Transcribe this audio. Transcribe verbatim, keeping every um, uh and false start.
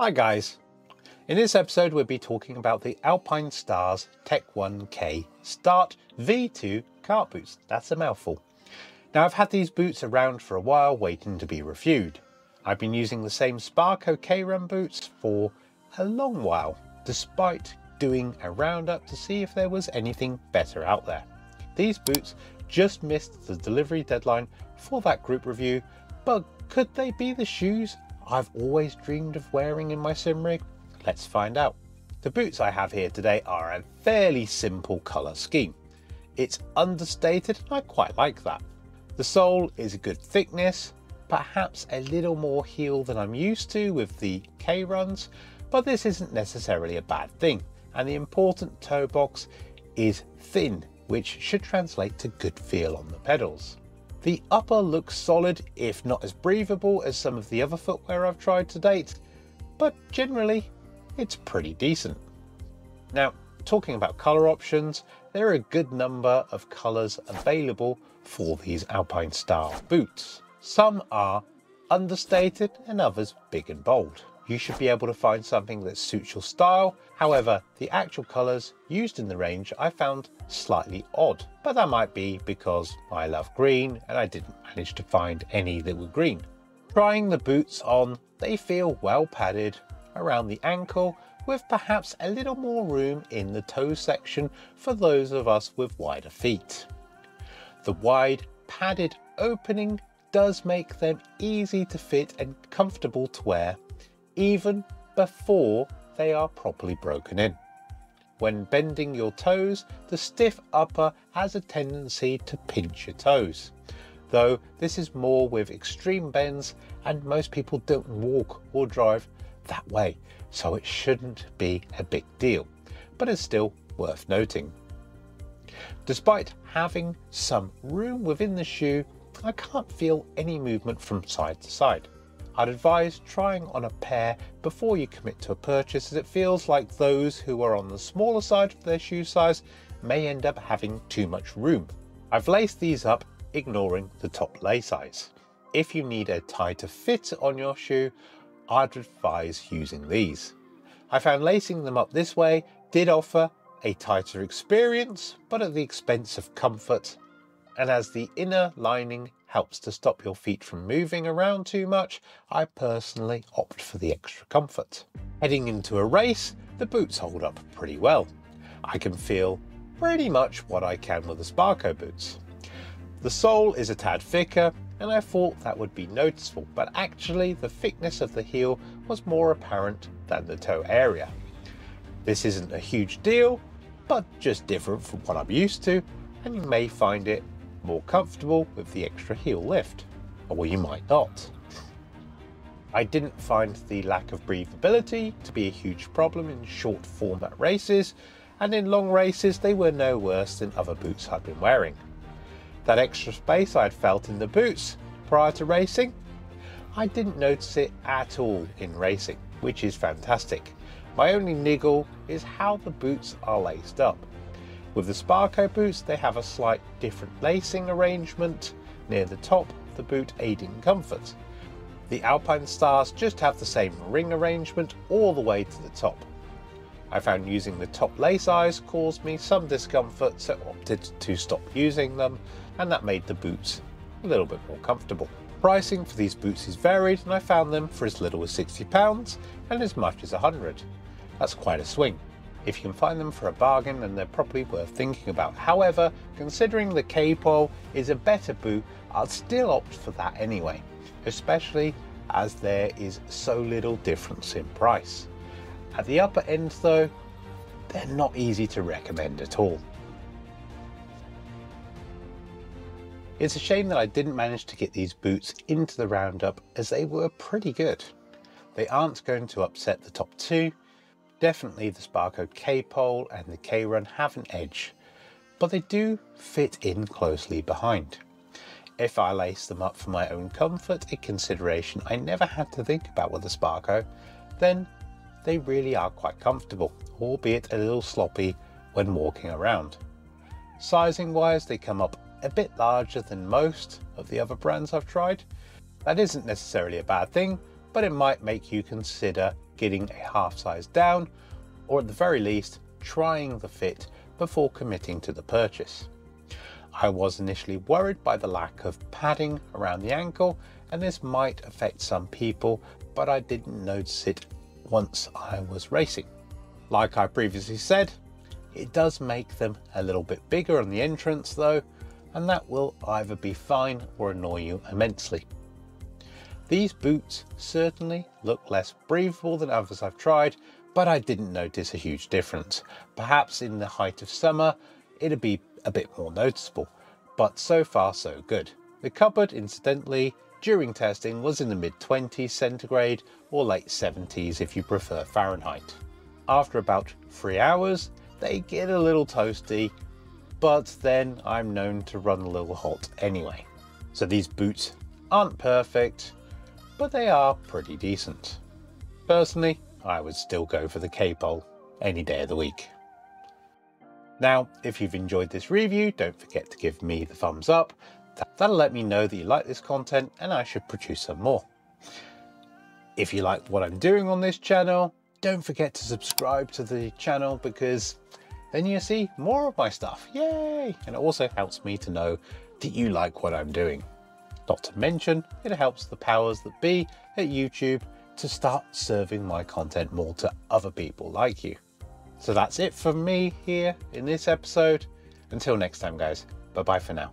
Hi guys, in this episode we'll be talking about the Alpinestars Tech one K Start V two kart boots. That's a mouthful. Now I've had these boots around for a while waiting to be reviewed. I've been using the same Sparco K-Run boots for a long while, despite doing a roundup to see if there was anything better out there. These boots just missed the delivery deadline for that group review, but could they be the shoes I've always dreamed of wearing in my sim rig? Let's find out. The boots I have here today are a fairly simple colour scheme. It's understated and I quite like that. The sole is a good thickness, perhaps a little more heel than I'm used to with the K-Runs, but this isn't necessarily a bad thing. And the important toe box is thin, which should translate to good feel on the pedals. The upper looks solid, if not as breathable as some of the other footwear I've tried to date, but generally it's pretty decent. Now, talking about colour options, there are a good number of colours available for these Alpinestars boots. Some are understated and others big and bold. You should be able to find something that suits your style. However, the actual colours used in the range I found slightly odd, but that might be because I love green and I didn't manage to find any that were green. Trying the boots on, they feel well padded around the ankle with perhaps a little more room in the toe section for those of us with wider feet. The wide padded opening does make them easy to fit and comfortable to wear, even before they are properly broken in. When bending your toes, the stiff upper has a tendency to pinch your toes, though this is more with extreme bends and most people don't walk or drive that way, so it shouldn't be a big deal, but it's still worth noting. Despite having some room within the shoe, I can't feel any movement from side to side. I'd advise trying on a pair before you commit to a purchase, as it feels like those who are on the smaller side of their shoe size may end up having too much room. I've laced these up ignoring the top lay size. If you need a tighter fit on your shoe, I'd advise using these. I found lacing them up this way did offer a tighter experience, but at the expense of comfort, and as the inner lining helps to stop your feet from moving around too much, I personally opt for the extra comfort. Heading into a race, the boots hold up pretty well. I can feel pretty much what I can with the Sparco boots. The sole is a tad thicker and I thought that would be noticeable, but actually the thickness of the heel was more apparent than the toe area. This isn't a huge deal, but just different from what I'm used to, and you may find it more comfortable with the extra heel lift, or you might not. I didn't find the lack of breathability to be a huge problem in short format races, and in long races they were no worse than other boots I'd been wearing. That extra space I'd felt in the boots prior to racing, I didn't notice it at all in racing, which is fantastic. My only niggle is how the boots are laced up. With the Sparco boots, they have a slight different lacing arrangement near the top, the boot aiding comfort. The Alpinestars just have the same ring arrangement all the way to the top. I found using the top lace eyes caused me some discomfort, so opted to stop using them, and that made the boots a little bit more comfortable. Pricing for these boots is varied, and I found them for as little as sixty pounds and as much as one hundred. That's quite a swing. If you can find them for a bargain, then they're probably worth thinking about. However, considering the K-Pole is a better boot, I'd still opt for that anyway, especially as there is so little difference in price. At the upper end though, they're not easy to recommend at all. It's a shame that I didn't manage to get these boots into the roundup, as they were pretty good. They aren't going to upset the top two. Definitely the Sparco K-Pole and the K-Run have an edge, but they do fit in closely behind. If I lace them up for my own comfort, a consideration I never had to think about with the Sparco, then they really are quite comfortable, albeit a little sloppy when walking around. Sizing wise, they come up a bit larger than most of the other brands I've tried. That isn't necessarily a bad thing, but it might make you consider getting a half size down, or at the very least trying the fit before committing to the purchase. I was initially worried by the lack of padding around the ankle, and this might affect some people, but I didn't notice it once I was racing. Like I previously said, it does make them a little bit bigger on the entrance though, and that will either be fine or annoy you immensely. These boots certainly look less breathable than others I've tried, but I didn't notice a huge difference. Perhaps in the height of summer, it'd be a bit more noticeable, but so far so good. The cupboard, incidentally, during testing was in the mid twenties centigrade or late seventies if you prefer Fahrenheit. After about three hours, they get a little toasty, but then I'm known to run a little hot anyway. So these boots aren't perfect, but they are pretty decent. Personally, I would still go for the K-Pole any day of the week. Now, if you've enjoyed this review, don't forget to give me the thumbs up. That'll let me know that you like this content and I should produce some more. If you like what I'm doing on this channel, don't forget to subscribe to the channel, because then you see more of my stuff. Yay! And it also helps me to know that you like what I'm doing. Not to mention, it helps the powers that be at YouTube to start serving my content more to other people like you. So that's it from me here in this episode. Until next time, guys. Bye-bye for now.